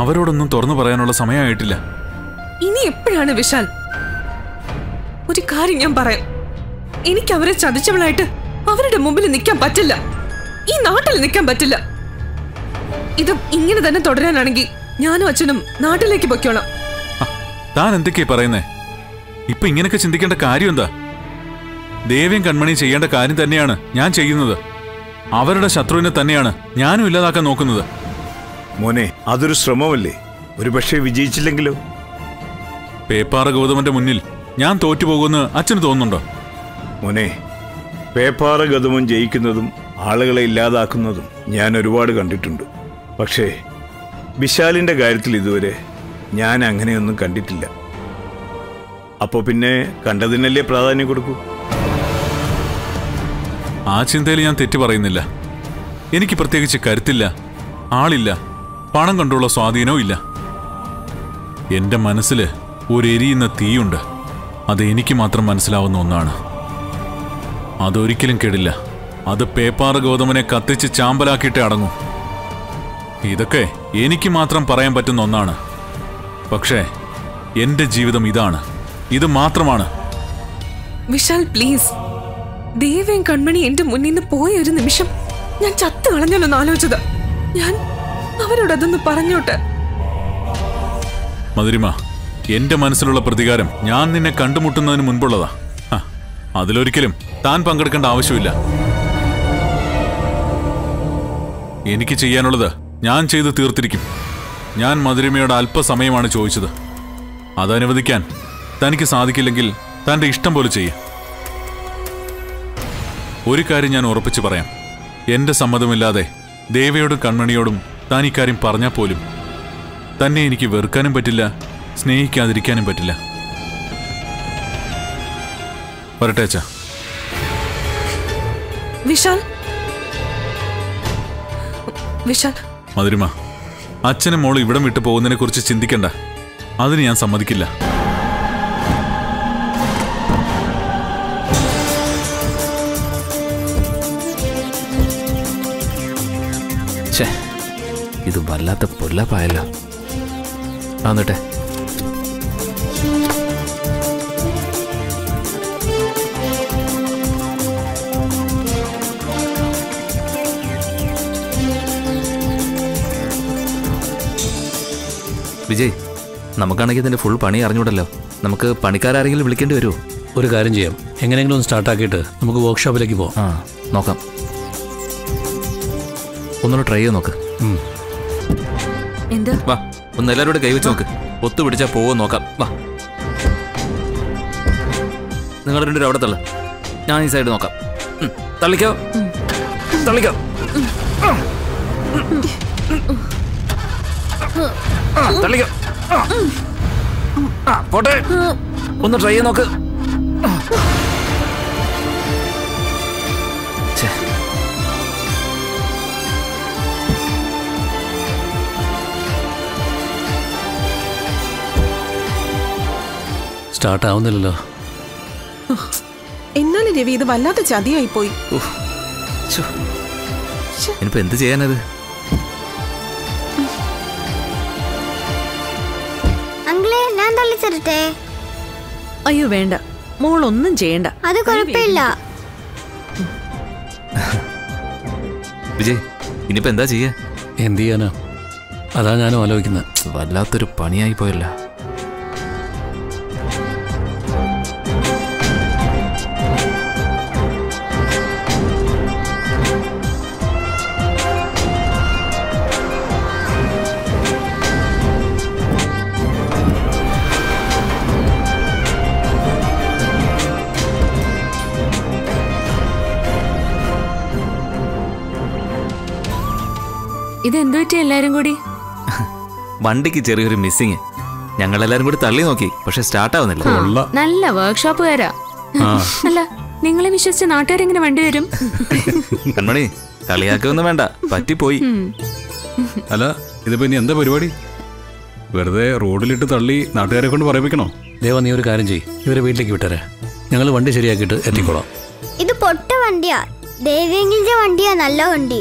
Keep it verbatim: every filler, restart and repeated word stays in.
അവരോടൊന്നും തുറന്നു പറയാനുള്ള സമയമായിട്ടില്ല. ഇനി എപ്പോഴാണ് വിശാൽ? ഒരു കാര്യം ഞാൻ പറയാം, എനിക്ക് അവരെ ചതിച്ചവളായിട്ട് അവരുടെ മുമ്പിൽ നിൽക്കാൻ പറ്റില്ല, ഈ നാട്ടിൽ നിൽക്കാൻ പറ്റില്ല. ഇത് ഇങ്ങനെ തന്നെ തുടരാനാണെങ്കിൽ ഞാനും അച്ഛനും നാട്ടിലേക്ക് പൊയ്ക്കോളാം. താൻ എന്തൊക്കെയാ പറയുന്നേ? ഇപ്പൊ ഇങ്ങനെയൊക്കെ ചിന്തിക്കേണ്ട കാര്യം എന്താ? ദേവ്യം കൺമണി ചെയ്യേണ്ട കാര്യം തന്നെയാണ് ഞാൻ ചെയ്യുന്നത്. അവരുടെ ശത്രുവിനെ തന്നെയാണ് ഞാനും ഇല്ലാതാക്കാൻ നോക്കുന്നത്. മോനെ, അതൊരു ശ്രമമല്ലേ? ഒരു പക്ഷേ വിജയിച്ചില്ലെങ്കിലോ? പേപ്പാറ ഗൗതമന്റെ മുന്നിൽ ഞാൻ തോറ്റുപോകുമെന്ന് അച്ഛന് തോന്നുന്നുണ്ടോ? മോനെ, പേപ്പാറ ഗൗതമൻ ജയിക്കുന്നതും ആളുകളെ ഇല്ലാതാക്കുന്നതും ഞാൻ ഒരുപാട് കണ്ടിട്ടുണ്ട്. പക്ഷേ വിശാലിന്റെ കാര്യത്തിൽ ഇതുവരെ ഞാൻ അങ്ങനെയൊന്നും കണ്ടിട്ടില്ല. അപ്പോൾ പിന്നെ കണ്ടതിനല്ലേ പ്രാധാന്യം കൊടുക്കൂ. ആ ചിന്തയിൽ ഞാൻ തെറ്റു പറയുന്നില്ല. എനിക്ക് പ്രത്യേകിച്ച് കരുത്തില്ല, ആളില്ല, പണം കൊണ്ടുള്ള സ്വാധീനവും ഇല്ല. എൻ്റെ മനസ്സിൽ ഒരെരിയുന്ന തീയുണ്ട്. അത് എനിക്ക് മാത്രം മനസ്സിലാവുന്ന ഒന്നാണ്. അതൊരിക്കലും കേടില്ല. അത് പേപ്പാറ ഗൗതമനെ കത്തിച്ച് ചാമ്പലാക്കിയിട്ടേ അടങ്ങും. ഇതൊക്കെ എനിക്ക് മാത്രം പറയാൻ പറ്റുന്ന ഒന്നാണ്. പക്ഷേ എൻ്റെ ജീവിതം ഇതാണ്, ഇത് മാത്രമാണ്. വിശാൽ പ്ലീസ്, ദേവൻ കൺമണി എന്റെ മുന്നിൽ നിന്ന് പോയ ഒരു നിമിഷം ഞാൻ ചത്തു കളഞ്ഞാലൊന്ന് ആലോചിച്ചത്. ഞാൻ അവരോടതൊന്ന് പറഞ്ഞോട്ടെ. മധുരിമ, എന്റെ മനസ്സിലുള്ള പ്രതികാരം ഞാൻ നിന്നെ കണ്ടുമുട്ടുന്നതിന് മുൻപുള്ളതാ. അതിലൊരിക്കലും താൻ പങ്കെടുക്കേണ്ട ആവശ്യമില്ല. എനിക്ക് ചെയ്യാനുള്ളത് ഞാൻ ചെയ്തു തീർത്തിരിക്കും. ഞാൻ മധുരിമയോട് അല്പസമയമാണ് ചോദിച്ചത്. അതനുവദിക്കാൻ തനിക്ക് സാധിക്കില്ലെങ്കിൽ തൻ്റെ ഇഷ്ടം പോലെ ചെയ്യും. ഒരു കാര്യം ഞാൻ ഉറപ്പിച്ചു പറയാം, എൻ്റെ സമ്മതമില്ലാതെ ദേവയോടും കൺമണിയോടും താൻ ഇക്കാര്യം പറഞ്ഞാൽ പോലും തന്നെ എനിക്ക് വെറുക്കാനും പറ്റില്ല, സ്നേഹിക്കാതിരിക്കാനും പറ്റില്ല. വരട്ടെ അച്ഛാ. വിശാൽ, വിശാൽ. മധുരിമ, അച്ഛനും മോളും ഇവിടം വിട്ടു പോകുന്നതിനെ കുറിച്ച് ചിന്തിക്കണ്ട. അതിന് ഞാൻ സമ്മതിക്കില്ല. ഇത് വല്ലാത്ത പൊല്ലപ്പായല്ലോ. ആന്നിട്ടെ വിജയ്, നമുക്കാണെങ്കിൽ ഇതിൻ്റെ ഫുൾ പണി അറിഞ്ഞൂടല്ലോ. നമുക്ക് പണിക്കാരെങ്കിലും വിളിക്കേണ്ടി വരുമോ? ഒരു കാര്യം ചെയ്യാം, എങ്ങനെയെങ്കിലും ഒന്ന് സ്റ്റാർട്ടാക്കിയിട്ട് നമുക്ക് വർക്ക്ഷോപ്പിലേക്ക് പോകാം. ആ നോക്കാം, ഒന്നുകൂടെ ട്രൈ ചെയ്ത് നോക്ക്. വാ, ഒന്ന് എല്ലാവരോടും കൈവച്ച് നോക്ക്. ഒത്തുപിടിച്ചാൽ പോവോ നോക്കാം. വാ, നിങ്ങൾ രണ്ടുപേരും അവിടെ തള്ളു, ഞാൻ ഈ സൈഡ് നോക്കാം. തള്ളിക്കോ, തള്ളിക്കോ. തള്ളിക്കോ പോട്ടെ, ഒന്ന് ട്രൈ ചെയ്ത് നോക്ക്. സ്റ്റാർട്ടാവുന്നില്ലല്ലോ. എന്നാലും രവി, ഇത് വല്ലാത്ത ചതിയായി പോയി. ഇനിയിപ്പോ എന്ത് ചെയ്യാനത്? അങ്കിളെ, ഞാൻ തള്ളിച്ചേരട്ടെ? അയ്യോ വേണ്ട മോളൊന്നും ചെയ്യണ്ട, അത് കുഴപ്പമില്ല. വിജയ്, ഇനിയിപ്പോ എന്താ ചെയ്യാ? എന്ത് ചെയ്യാനാ, അതാ ഞാനും ആലോചിക്കുന്നത്. വല്ലാത്തൊരു പണിയായി പോയല്ല. ഇതെന്തു പറ്റി എല്ലാരും കൂടി? വണ്ടിക്ക് ചെറിയൊരു മിസ്സിങ്. ഞങ്ങൾ എല്ലാരും കൂടി തള്ളി നോക്കി, പക്ഷെ സ്റ്റാർട്ട് ആവുന്നില്ല. നല്ല വർക്ക്ഷോപ്പുകാരാ. അല്ല, നിങ്ങളെ വിശ്വസിച്ച് നാട്ടുകാരെങ്ങനെ വണ്ടി വരും? കൺമണി, കളിയാക്കൊന്നും വേണ്ട, പറ്റിപ്പോയി. അല്ല, ഇതിപ്പോ ഇനി എന്താ പരിപാടി? വെറുതെ റോഡിലിട്ട് തള്ളി നാട്ടുകാരെ കൊണ്ട് പറയിപ്പിക്കണോ? ദേവ, നീ ഒരു കാര്യം ചെയ്യ്, ഇവരെ വീട്ടിലേക്ക് വിട്ടേരെ, ഞങ്ങൾ വണ്ടി ശരിയാക്കിയിട്ട് എത്തിക്കോളാം. ഇത് പൊട്ട വണ്ടിയാ, ദേവേങ്കിന്റെ വണ്ടിയാ, നല്ല വണ്ടി.